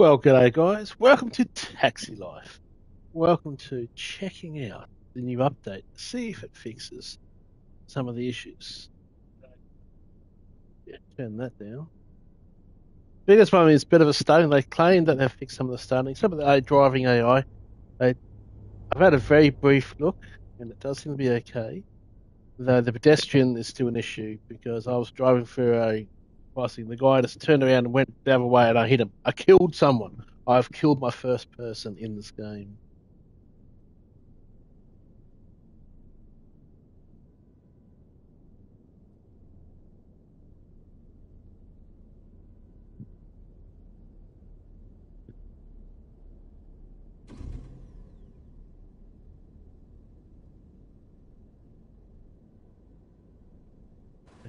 Well, g'day guys, welcome to Taxi Life. Welcome to checking out the new update to see if it fixes some of the issues. Yeah, turn that down. Biggest one is a bit of a starting. They claim that they've fixed some of the starting. Some of the driving AI, I've had a very brief look and it does seem to be okay. Though the pedestrian is still an issue because I was driving through a passing. The guy just turned around and went the other way and I hit him. I killed someone. I've killed my first person in this game.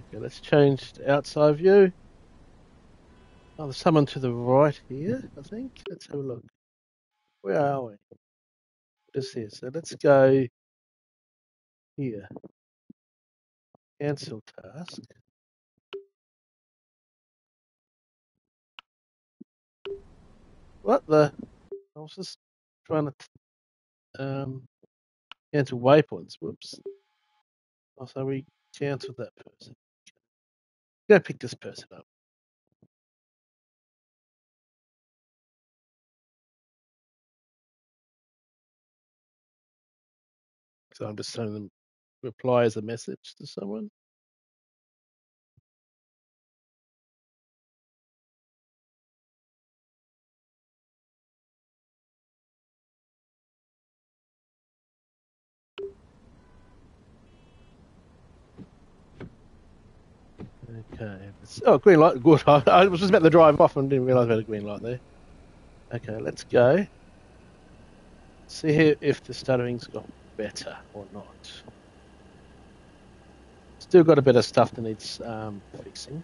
Okay, let's change the outside view. Oh, there's someone to the right here, I think. Let's have a look. Where are we? Just here. So let's go here. Cancel task. What the? I was just trying to cancel waypoints. Whoops. Oh, so we canceled that person. Go pick this person up. So I'm just sending them reply as a message to someone. Okay. Oh, green light. Good. I was just about to drive off and didn't realise we had a green light there. Okay, let's go. See if the stuttering's got better or not. Still got a bit of stuff that needs fixing.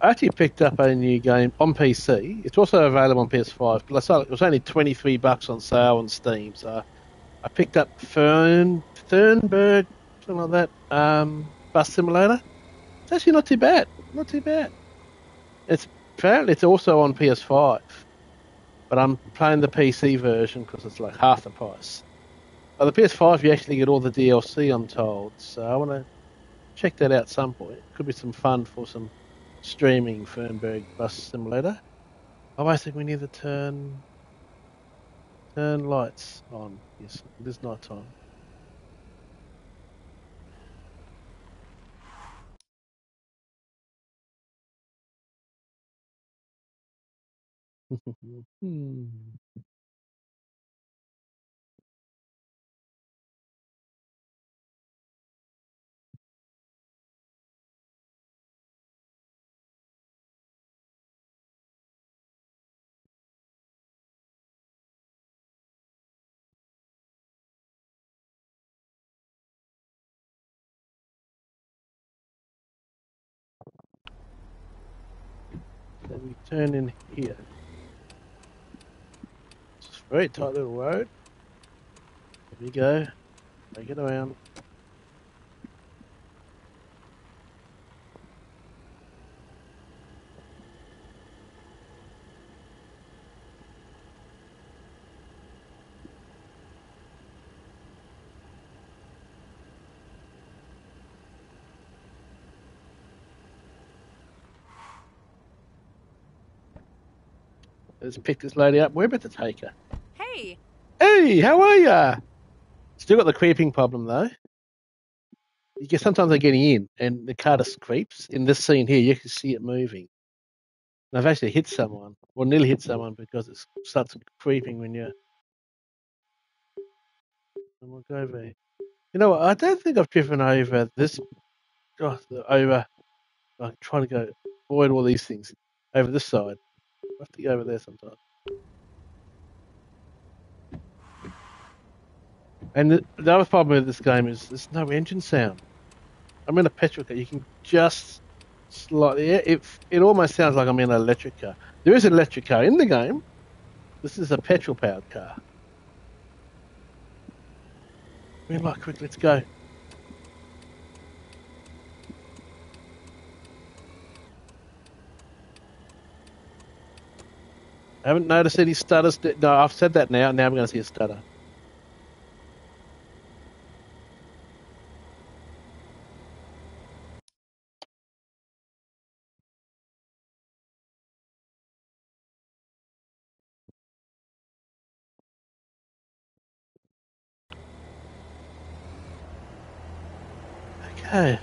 I actually picked up a new game on PC. It's also available on PS5, but I saw it was only $23 on sale on Steam. So I picked up Fernberg, something like that, Bus Simulator. It's actually not too bad. Not too bad. Apparently it's also on PS5, but I'm playing the PC version because it's like half the price. But the PS5 you actually get all the DLC, I'm told, so I want to check that out some point. Could be some fun for some streaming. Fernberg Bus Simulator. I always think we need to turn lights on. Yes, it is night time. Then we turn in here. Very tight little road. There we go. Make it around. Let's pick this lady up. We're about to take her. Hey! Hey, how are ya? Still got the creeping problem though. You get, sometimes they're getting in and the car just creeps. In this scene here, you can see it moving. And I've actually hit someone, or nearly hit someone, because it starts creeping when you. And we'll go over. You know what? I don't think I've driven over this. God, over. I'm trying to go avoid all these things. Over this side. I have to go over there sometime. And the other problem with this game is there's no engine sound. I'm in a petrol car. You can just slightly... It almost sounds like I'm in an electric car. There is an electric car in the game. This is a petrol-powered car. Green light, quick, let's go. I haven't noticed any stutters. No, I've said that now. Now we're going to see a stutter. Okay.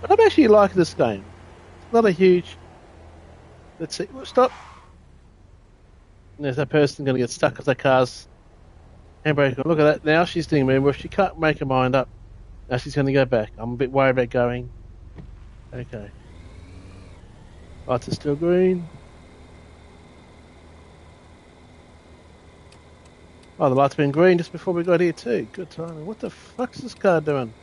But I'm actually liking this game. It's not a huge... Let's see. Stop. There's that person going to get stuck because that car's handbrake. Look at that. Now she's doing a maneuver. She can't make her mind up. Now she's going to go back. I'm a bit worried about going. Okay. Lights are still green. Oh, the lights have been green just before we got here too. Good timing. What the fuck's this car doing?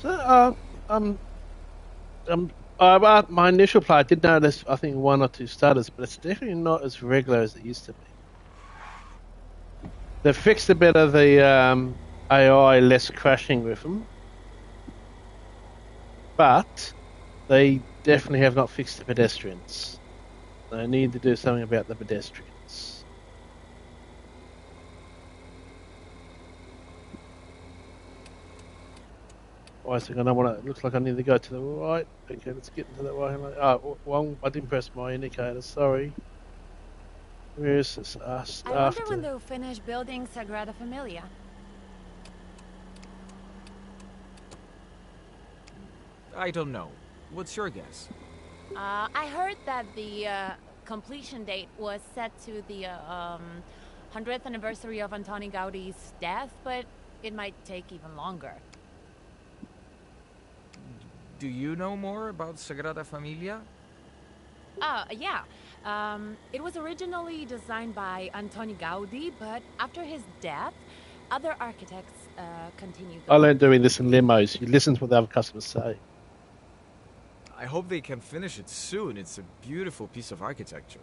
So, my initial play, I did notice, I think, one or two starters, but it's definitely not as regular as it used to be. They've fixed a bit of the AI, less crashing with them, but they definitely have not fixed the pedestrians. They need to do something about the pedestrians. I think I don't want to. It looks like I need to go to the right. Okay, let's get into that right. Oh, wrong. I didn't press my indicator. Sorry. Where is this? I wonder when they'll finish building Sagrada Familia. I don't know. What's your guess? I heard that the completion date was set to the 100th anniversary of Antoni Gaudi's death, but it might take even longer. Do you know more about Sagrada Familia? Yeah. It was originally designed by Antoni Gaudi, but after his death, other architects continued. I learned doing this in limos. You listen to what the other customers say. I hope they can finish it soon. It's a beautiful piece of architecture.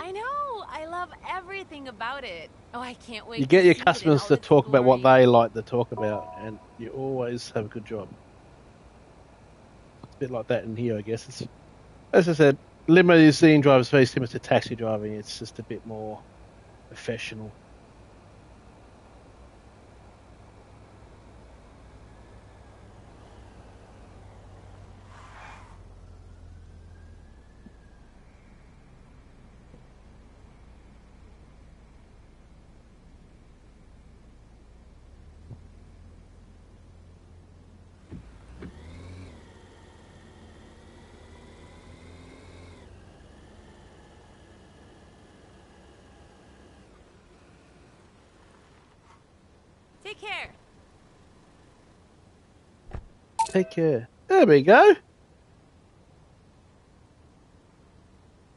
I know. I love everything about it. Oh, I can't wait. You get your customers to talk about what they like to talk about, and you always have a good job. Bit like that in here, I guess. It's, as I said, limo is the drivers very similar to taxi driving. It's just a bit more professional. Take care. There we go.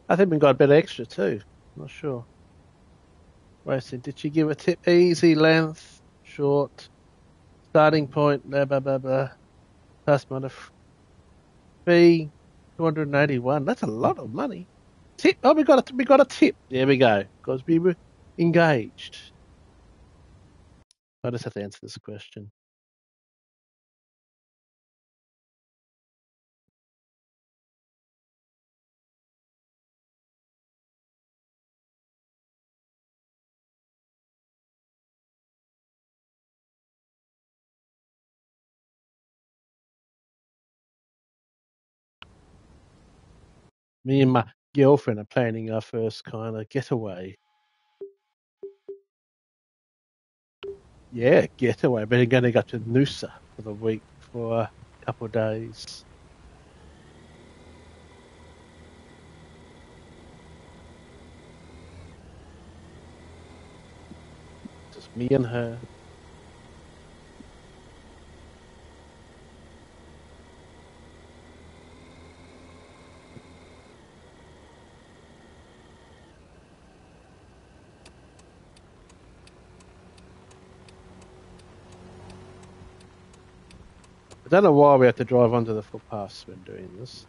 I think we got a bit extra too. I'm not sure. Racing. Did she give a tip? Easy, length, short, starting point, blah, blah, blah, blah. Pass money. Fee, 281. That's a lot of money. Tip. Oh, we got a tip. There we go. Because we were engaged. I just have to answer this question. Me and my girlfriend are planning our first kind of getaway. Yeah, getaway. But we're going to go to Noosa for the week for a couple of days. Just me and her. I don't know why we have to drive onto the footpaths when doing this.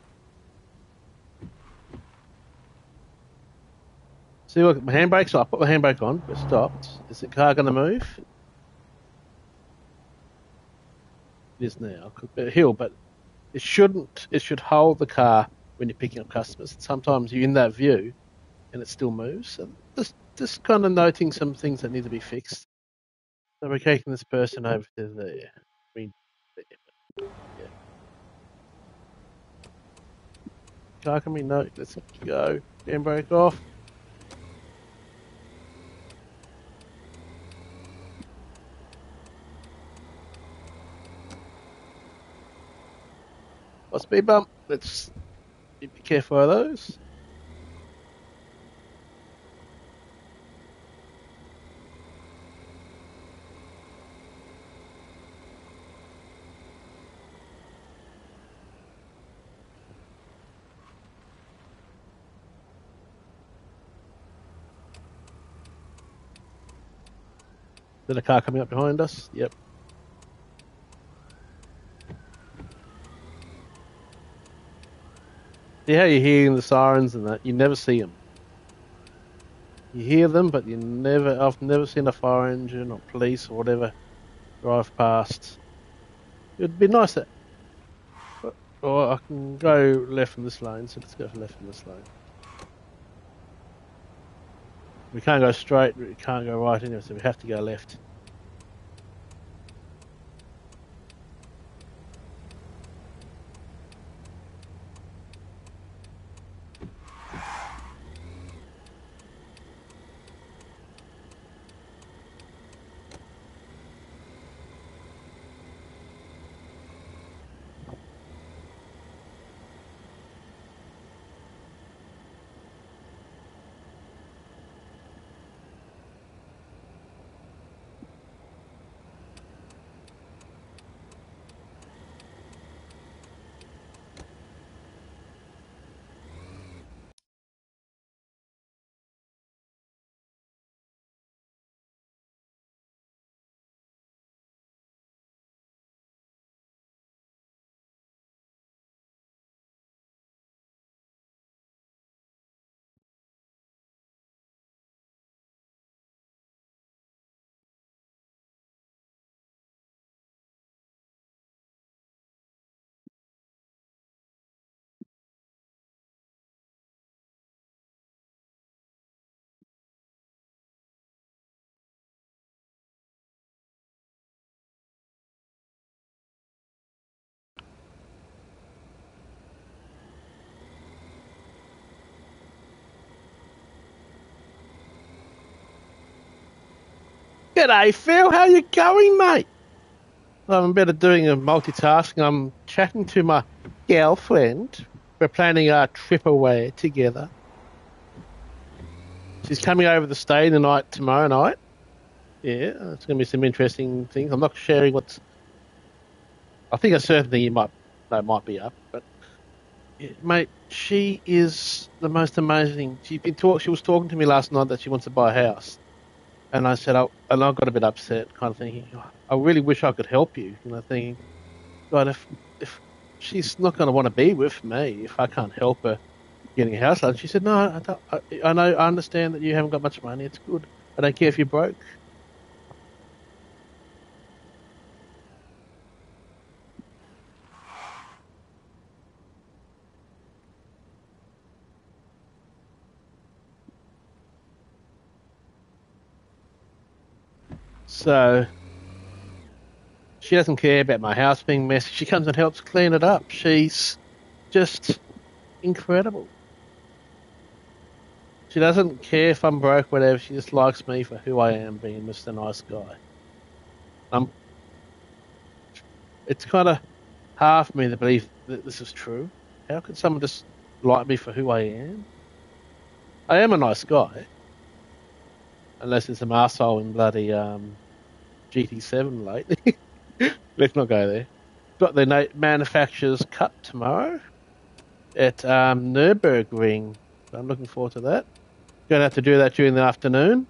See, look, my handbrake's off. I put my handbrake on, but stopped. Is the car going to move? It is now. It will, but it shouldn't. It should hold the car when you're picking up customers. Sometimes you're in that view and it still moves. So just kind of noting some things that need to be fixed. So we're taking this person over to there. Yeah. Car can be note. Let's go. Handbrake off. Well, speed bump. Let's be careful of those. Is there a car coming up behind us? Yep. See how you're hearing the sirens and that? You never see them. You hear them, but you never. I've never seen a fire engine or police or whatever drive past. It'd be nice that. Or I can go left from this lane, so let's go left from this lane. We can't go straight, we can't go right anyway, so we have to go left. G'day Phil, how you going, mate? I'm better doing a multitasking. I'm chatting to my girlfriend. We're planning our trip away together. She's coming over to stay the night tomorrow night. Yeah, it's going to be some interesting things. I'm not sharing what's. I think a certain thing you might know might be up, but yeah, mate, she is the most amazing. She was talking to me last night that she wants to buy a house. And I said, and I got a bit upset, kind of thinking, I really wish I could help you. You know, thinking, God, if she's not going to want to be with me, if I can't help her getting a house, and she said, no, I know, I understand that you haven't got much money. It's good. I don't care if you're broke. So she doesn't care about my house being messy. She comes and helps clean it up. She's just incredible. She doesn't care if I'm broke, whatever. She just likes me for who I am, being Mr. Nice Guy. It's kind of half me to believe that this is true. How could someone just like me for who I am? I am a nice guy. Unless it's some arsehole in bloody GT7 lately. Let's not go there. Got the Manufacturers Cup tomorrow at Nürburgring. I'm looking forward to that. Going to have to do that during the afternoon,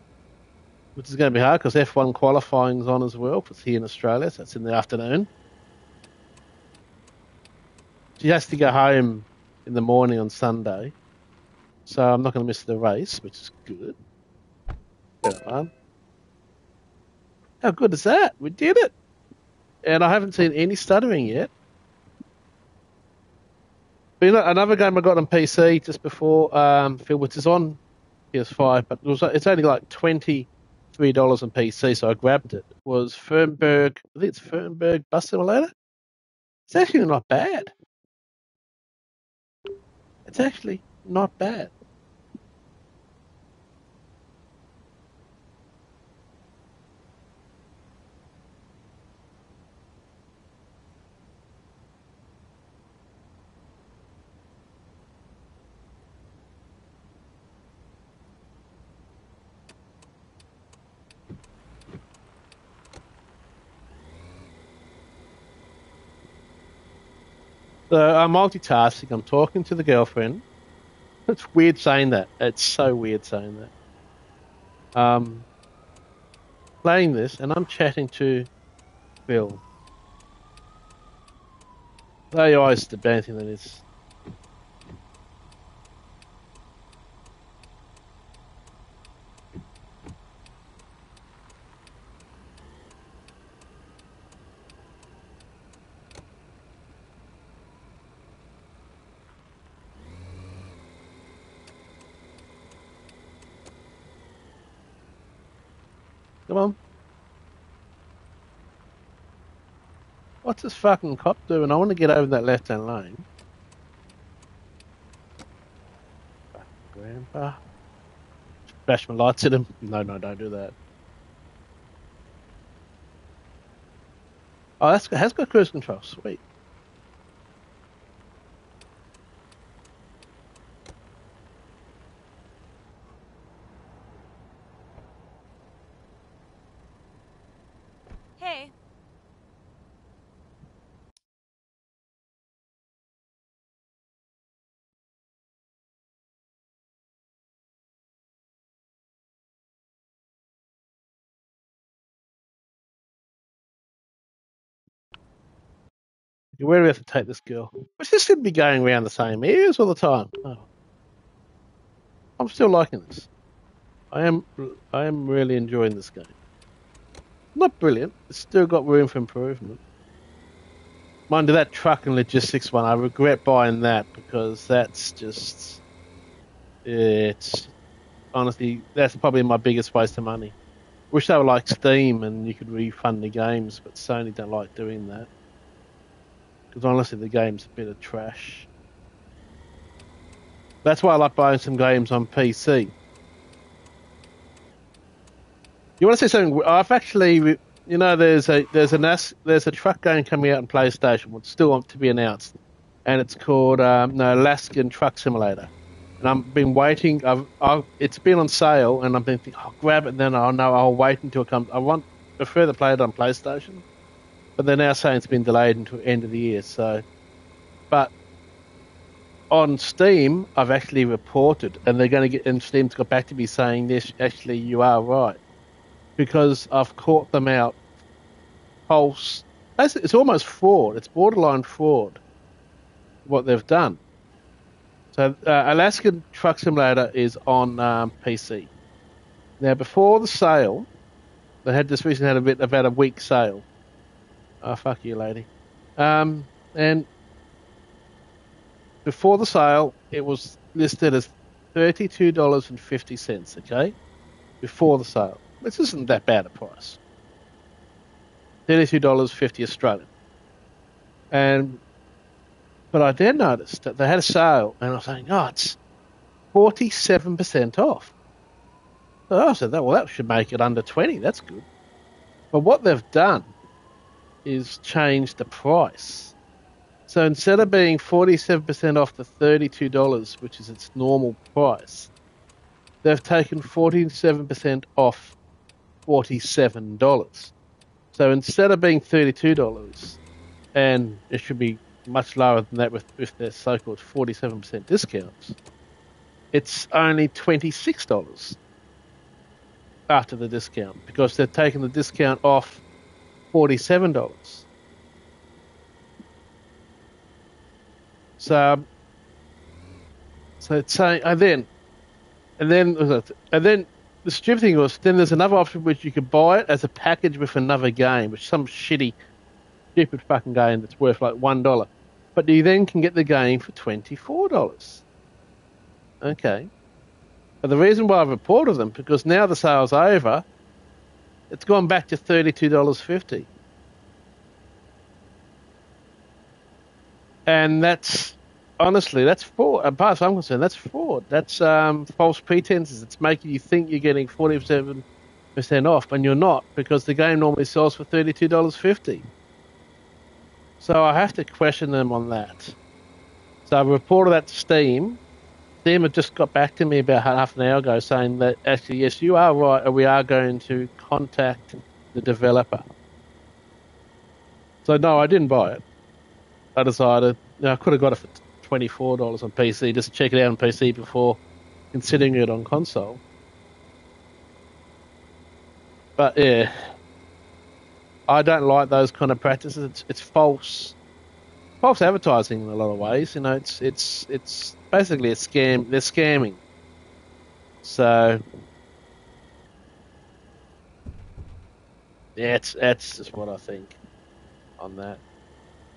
which is going to be hard because F1 qualifying's on as well. It's here in Australia, so it's in the afternoon. She has to go home in the morning on Sunday, so I'm not going to miss the race, which is good. How good is that? We did it! And I haven't seen any stuttering yet. But you know, another game I got on PC just before, which is on PS5, but it's only like $23 on PC, so I grabbed it. It was Fernberg, I think it's Fernberg Bus Simulator. It's actually not bad. It's actually not bad. So I'm multitasking. I'm talking to the girlfriend. It's weird saying that. It's so weird saying that. Playing this, and I'm chatting to Bill. The AI is the bad thing that is. Come on. What's this fucking cop doing? I want to get over that left-hand lane. Fucking grandpa. Bash my lights at him. No, don't do that. Oh, that has got cruise control. Sweet. Where do we have to take this girl? Which this could be going around the same areas all the time. Oh. I'm still liking this. I am really enjoying this game. Not brilliant. It's still got room for improvement. Mind you, that truck and logistics one, I regret buying that because that's just... It's... Honestly, that's probably my biggest waste of money. Wish they were like Steam and you could refund the games, but Sony don't like doing that. Because honestly, the game's a bit of trash. That's why I like buying some games on PC. You want to see something? I've actually, you know, there's a truck game coming out on PlayStation, which is still to be announced, and it's called Alaskan Truck Simulator. And I've been waiting. It's been on sale, and I've been thinking, I'll grab it, and then I'll wait until it comes. I prefer to play it on PlayStation. But they're now saying it's been delayed until end of the year. So, but on Steam, I've actually reported, and they're going to get. And Steam's got back to me saying this. Actually, you are right, because I've caught them out. False. It's almost fraud. It's borderline fraud. What they've done. So, Alaskan Truck Simulator is on PC. Now, before the sale, they had just recently had about a week sale. Oh, fuck you, lady. And before the sale, it was listed as $32.50, okay? Before the sale. Which isn't that bad a price. $32.50 Australian. But I then noticed that they had a sale, and I was saying, oh, it's 47% off. Oh, so that, well, that should make it under 20. That's good. But what they've done is change the price. So instead of being 47% off to $32, which is its normal price, they've taken 47% off $47. So instead of being $32, and it should be much lower than that with their so-called 47% discounts, it's only $26 after the discount, because they've taken the discount off $47. So it's saying, and then the stupid thing was, then there's another option which you could buy it as a package with another game, which some shitty, stupid fucking game that's worth like $1. But you then can get the game for $24. Okay. But the reason why I've reported them, because now the sale's over, it's gone back to $32.50. And that's, honestly, that's fraud. As far as I'm concerned, that's fraud. That's false pretenses. It's making you think you're getting 47% off, and you're not, because the game normally sells for $32.50. So I have to question them on that. So I reported that to Steam. Steam had just got back to me about half an hour ago saying that, actually, yes, you are right, and we are going to contact the developer. So, no, I didn't buy it. I decided, you know, I could have got it for $24 on PC, just check it out on PC before considering it on console. But, yeah, I don't like those kind of practices. It's false advertising in a lot of ways. You know, it's basically a scam. They're scamming. So, yeah, that's just what I think on that.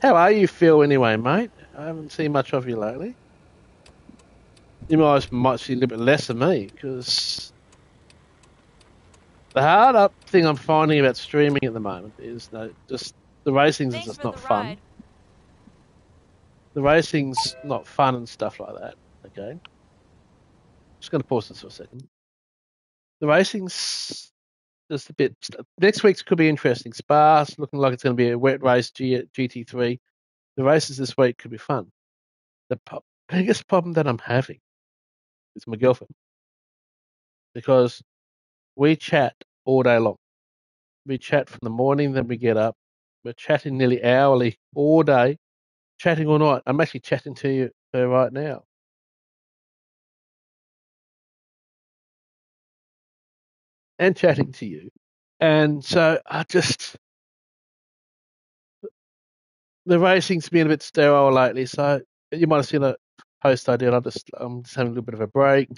How are you, Phil? Anyway, mate, I haven't seen much of you lately. You might see a little bit less of me, because the hard up thing I'm finding about streaming at the moment is just the racing's is just not fun. The racing's not fun and stuff like that. Okay, just going to pause this for a second. The racing's just a bit. Next week's could be interesting. Spa's looking like it's going to be a wet race. GT3. The races this week could be fun. The biggest problem that I'm having is my girlfriend, because we chat all day long. We chat from the morning, then we get up. We're chatting nearly hourly all day. Chatting all night. I'm actually chatting to you right now. And chatting to you. And so I just... The racing's been a bit sterile lately, so you might have seen a post I did. I'm just having a little bit of a break.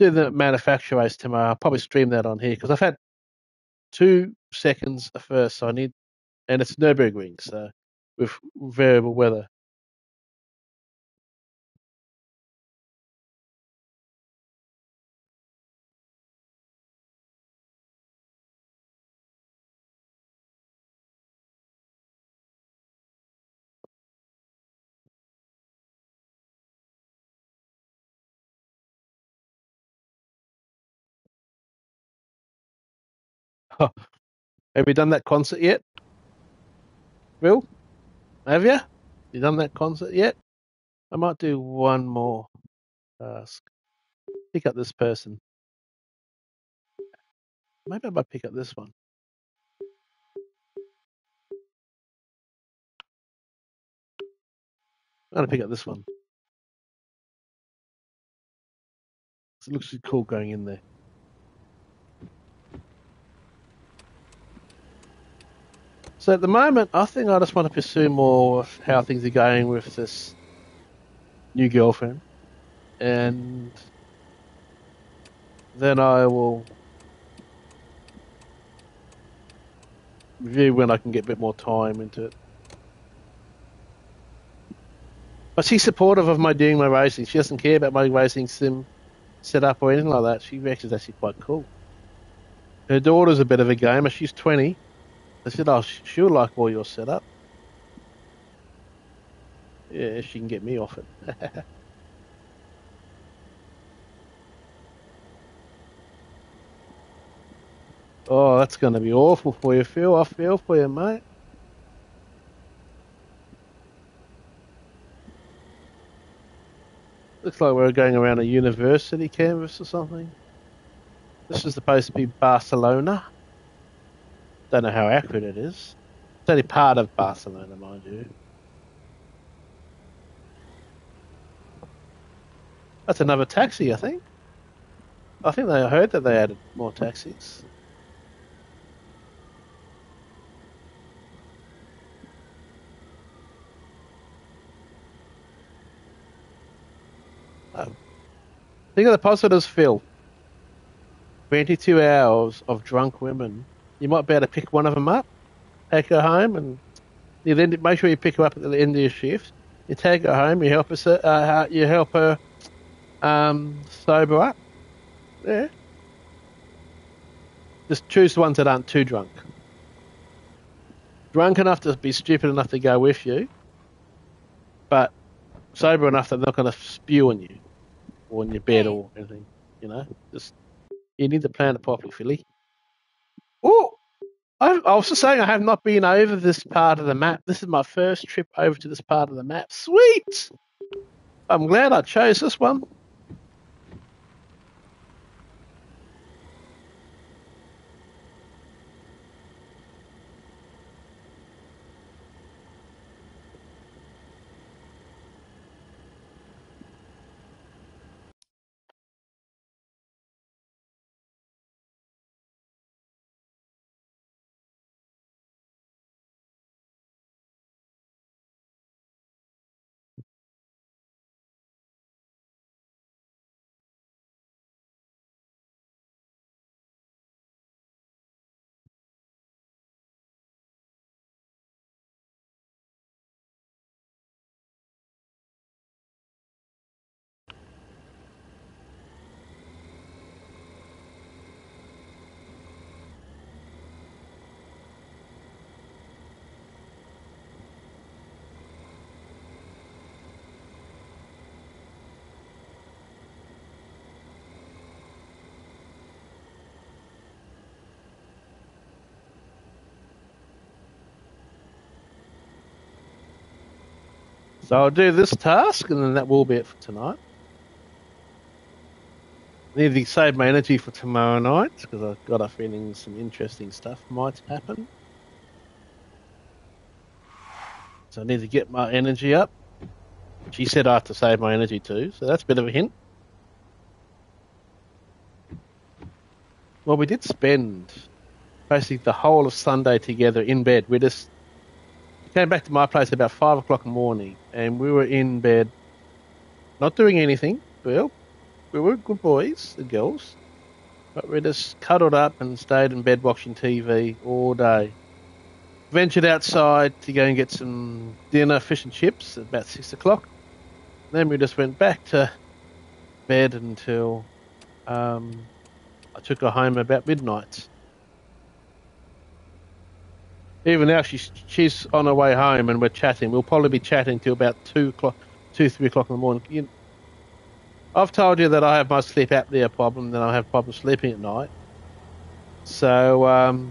Do the manufacturer race tomorrow. I'll probably stream that on here, because I've had 2 seconds at first, so I need... And it's Nürburgring, so... with variable weather. Oh, have you done that concert yet, Will? Have you? You done that concert yet? I might do one more task. Pick up this person. Maybe I might pick up this one. I'm going to pick up this one. It looks cool going in there. So at the moment, I think I just want to pursue more of how things are going with this new girlfriend. And then I will review when I can get a bit more time into it. But she's supportive of my doing my racing. She doesn't care about my racing sim setup or anything like that. She reckons it's actually quite cool. Her daughter's a bit of a gamer. She's 20. I said, oh, she'll like all your setup. Yeah, if she can get me off it. Oh, that's going to be awful for you, Phil. I feel for you, mate. Looks like we're going around a university campus or something. This is supposed to be Barcelona. Don't know how accurate it is. It's only part of Barcelona, mind you. That's another taxi, I think. I think they heard that they added more taxis. Think of the positives, Phil. 22 hours of drunk women. You might be able to pick one of them up, take her home, and you then make sure you pick her up at the end of your shift. You take her home, you help her, sober up. Yeah. Just choose the ones that aren't too drunk. Drunk enough to be stupid enough to go with you, but sober enough that they're not going to spew on you or in your bed or anything, you know. Just you need to plan it properly, Philly. Oh, I was just saying I have not been over this part of the map. This is my first trip over to this part of the map. Sweet! I'm glad I chose this one. So I'll do this task, and then that will be it for tonight. I need to save my energy for tomorrow night, because I've got a feeling some interesting stuff might happen. So I need to get my energy up. She said I have to save my energy too, so that's a bit of a hint. Well, we did spend basically the whole of Sunday together in bed. We just came back to my place at about 5 o'clock in the morning, and we were in bed, not doing anything. Well, we were good boys and girls, but we just cuddled up and stayed in bed watching TV all day. Ventured outside to go and get some dinner, fish and chips, at about 6 o'clock. Then we just went back to bed until I took her home about midnight. Even now, she's on her way home and we're chatting. We'll probably be chatting till about 2, 3 o'clock in the morning. I've told you that I have my sleep apnea problem, then I have problems sleeping at night. So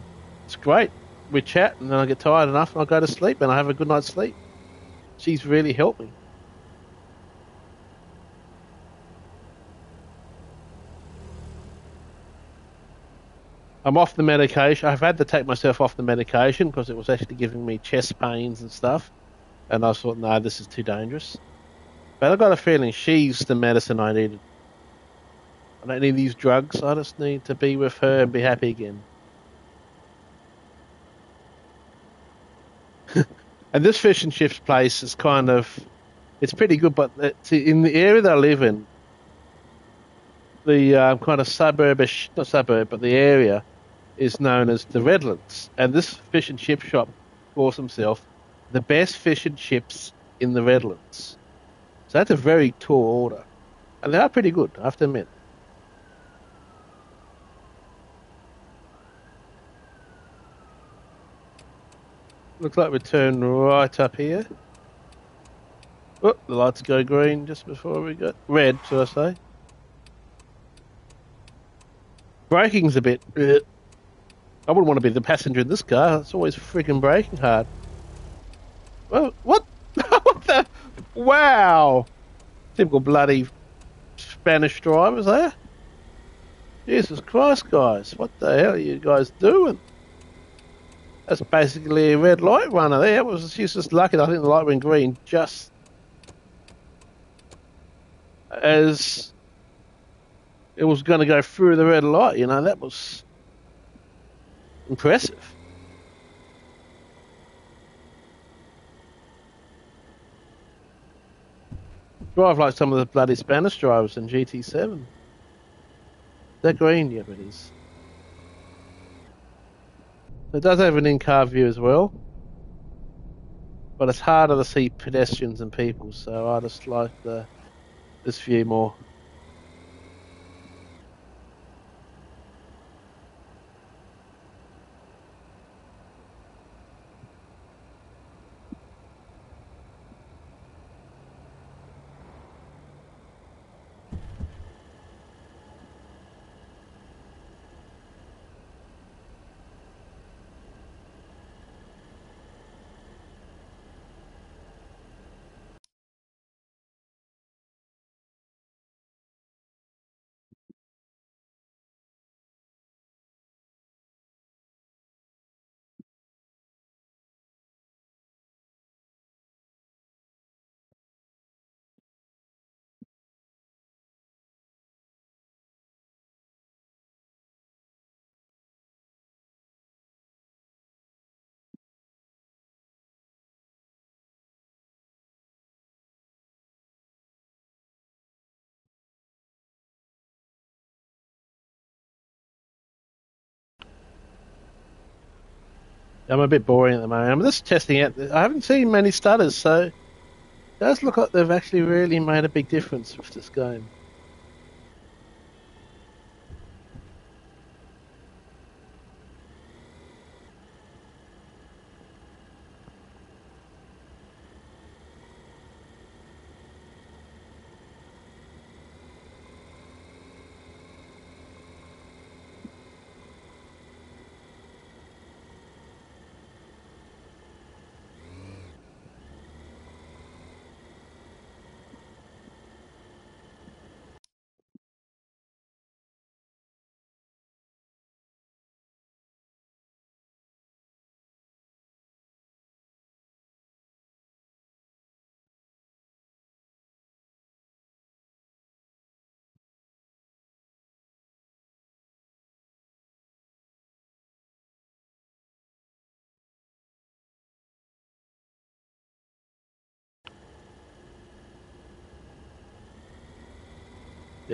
it's great. We chat and then I get tired enough and I go to sleep and I have a good night's sleep. She's really helped me. I'm off the medication. I've had to take myself off the medication because it was actually giving me chest pains and stuff. And I thought, no, this is too dangerous. But I've got a feeling she's the medicine I needed. I don't need these drugs. I just need to be with her and be happy again. And this fish and chips place is kind of... it's pretty good, but in the area that I live in, the kind of suburbish... not suburb, but the area is known as the Redlands, and this fish and chip shop calls himself the best fish and chips in the Redlands. So that's a very tall order, and they are pretty good, I have to admit. Looks like we turn right up here. Oh, the lights go green just before we go red, should I say. Braking's a bit I wouldn't want to be the passenger in this car. It's always freaking braking hard. Well, what? What the? Wow! Typical bloody Spanish drivers there. Jesus Christ, guys. What the hell are you guys doing? That's basically a red light runner there. She's just lucky. I think the light went green just as it was going to go through the red light. You know, that was impressive. Drive like some of the bloody Spanish drivers in GT7. They're green, yeah, but it is. It does have an in-car view as well, but it's harder to see pedestrians and people, so I just like this view more. I'm a bit boring at the moment. I'm just testing out. I haven't seen many stutters, so it does look like they've actually really made a big difference with this game.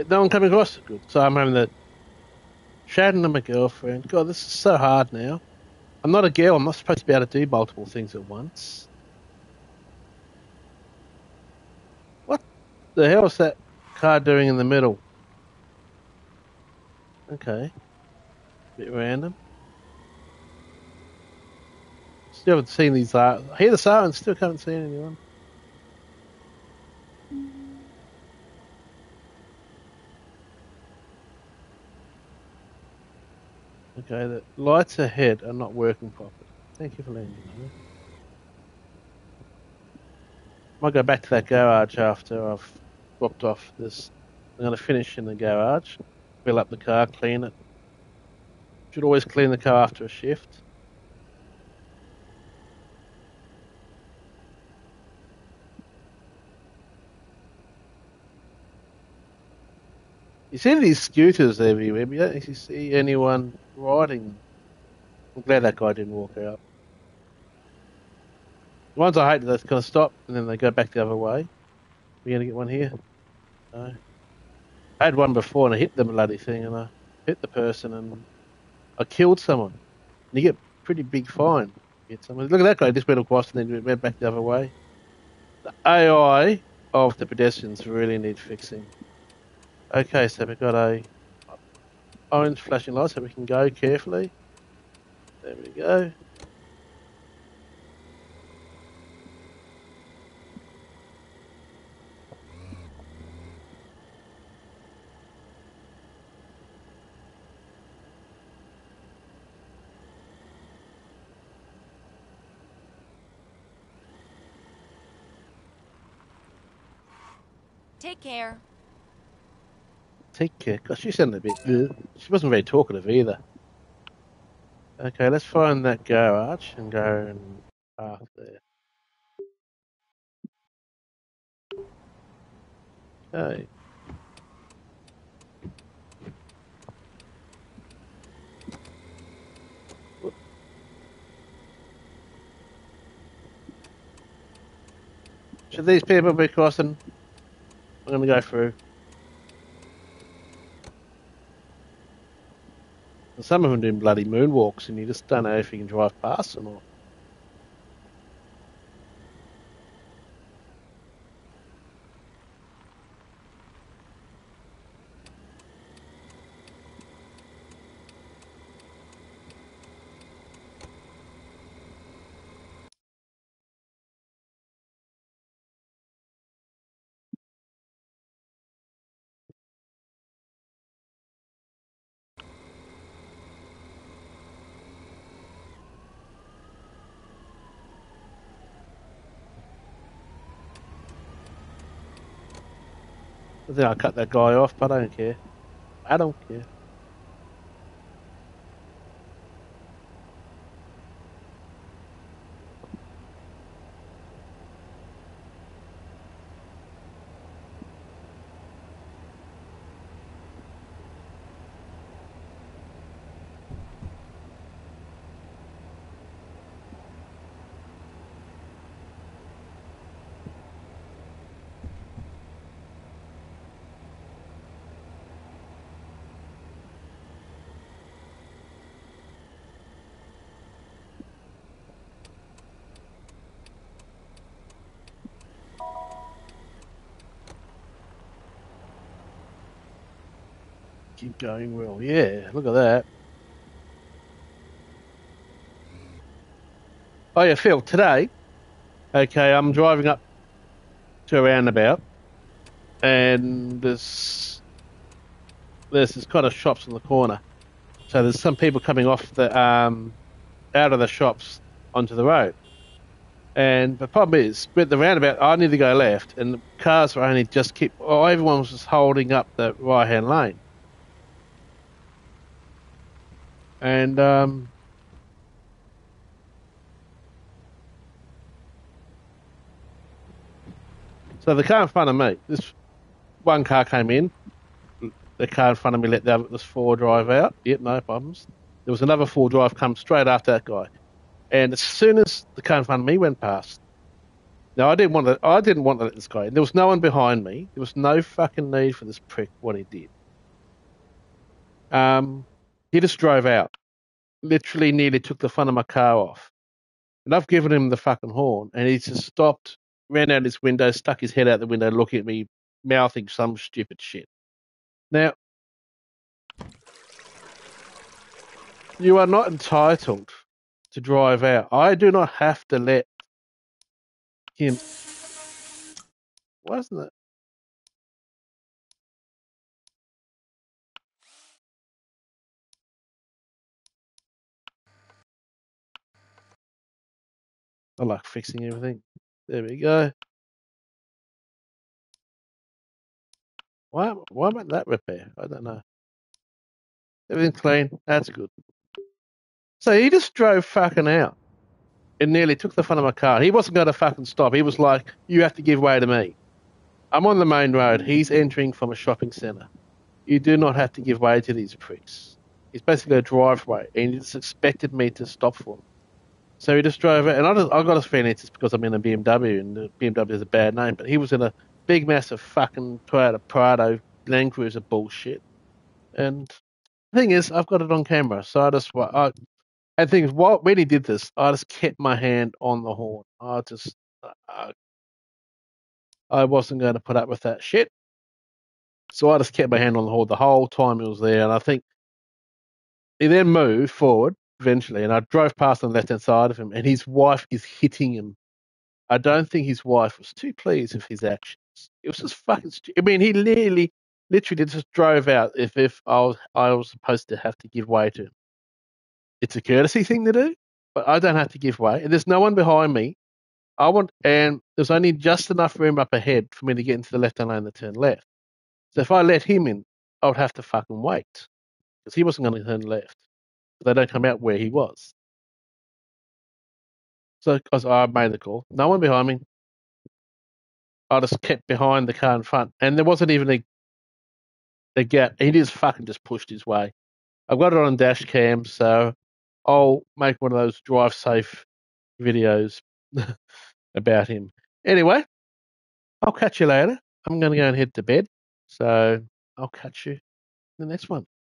No one coming across. Good. So I'm having the chatting to my girlfriend. God, this is so hard now. I'm not a girl. I'm not supposed to be able to do multiple things at once. What the hell is that car doing in the middle? Okay. Bit random. Still haven't seen these. I hear the sirens. Still haven't seen anyone. Okay, the lights ahead are not working properly. Thank you for letting me know. Might go back to that garage after I've dropped off this. I'm going to finish in the garage, fill up the car, clean it. Should always clean the car after a shift. You see these scooters everywhere, but you don't actually see anyone riding. I'm glad that guy didn't walk out. The ones I hate, those kind of stop and then they go back the other way. We're going to get one here. No. I had one before and I hit the bloody thing and I hit the person and I killed someone. And you get a pretty big fine. Hit someone. Look at that guy, just went across and then went back the other way. The AI of the pedestrians really need fixing. Okay, so we've got a orange flashing light so we can go carefully. There we go. Take care. Take care. God, she sounded a bit... She wasn't very talkative either. Okay, let's find that garage and go and park there. Okay. Should these people be crossing? I'm going to go through. And some of them doing bloody moonwalks, and you just don't know if you can drive past them or. I think I'll cut that guy off, but I don't care. I don't care. Keep going, well, yeah, look at that. Oh yeah, Phil, today, okay, I'm driving up to a roundabout, and there's this kind of shops on the corner. So there's some people coming off the, out of the shops onto the road. And the problem is, with the roundabout, I need to go left, and the cars were only just keep, oh, everyone was just holding up the right-hand lane. And, so the car in front of me, this one car came in, the car in front of me let this four drive out, yep, no problems. There was another four drive come straight after that guy. And as soon as the car in front of me went past, now I didn't want to let this guy in. There was no one behind me. There was no fucking need for this prick, what he did. He just drove out, literally nearly took the front of my car off. And I've given him the fucking horn, and he just stopped, ran out his window, stuck his head out the window, looking at me, mouthing some stupid shit. Now, you are not entitled to drive out. I do not have to let him... Wasn't it? I like fixing everything. There we go. Why about that repair? I don't know. Everything's clean. That's good. So he just drove fucking out and nearly took the front of my car. He wasn't going to fucking stop. He was like, you have to give way to me. I'm on the main road. He's entering from a shopping centre. You do not have to give way to these pricks. It's basically a driveway, and he just expected me to stop for him. So he just drove it, and I got a feeling it's just because I'm in a BMW, and the BMW is a bad name, but he was in a big, massive fucking Toyota Prado Land Cruiser bullshit. And the thing is, I've got it on camera, so I just, and things, when he did this, I just kept my hand on the horn. I wasn't going to put up with that shit. So I just kept my hand on the horn the whole time he was there, and I think he then moved forward. Eventually, and I drove past on the left-hand side of him, and his wife is hitting him. I don't think his wife was too pleased with his actions. It was just fucking stupid. I mean, he literally just drove out if I was supposed to have to give way to him. It's a courtesy thing to do, but I don't have to give way. And there's no one behind me. I want, and there's only just enough room up ahead for me to get into the left-hand lane to turn left. So if I let him in, I would have to fucking wait because he wasn't going to turn left. They don't come out where he was. So I made the call. No one behind me. I just kept behind the car in front, and there wasn't even a gap. He just fucking just pushed his way. I've got it on dash cam, so I'll make one of those drive safe videos about him. Anyway, I'll catch you later. I'm going to go and head to bed, so I'll catch you in the next one.